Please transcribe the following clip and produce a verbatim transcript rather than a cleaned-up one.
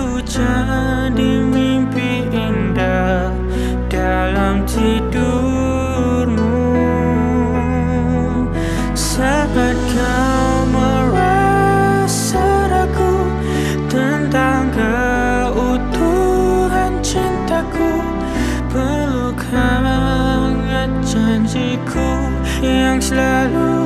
ku jadi mimpi indah dalam tidurmu. Saat kau merasa ragu tentang keutuhan cintaku, peluk hangat janjiku yang selalu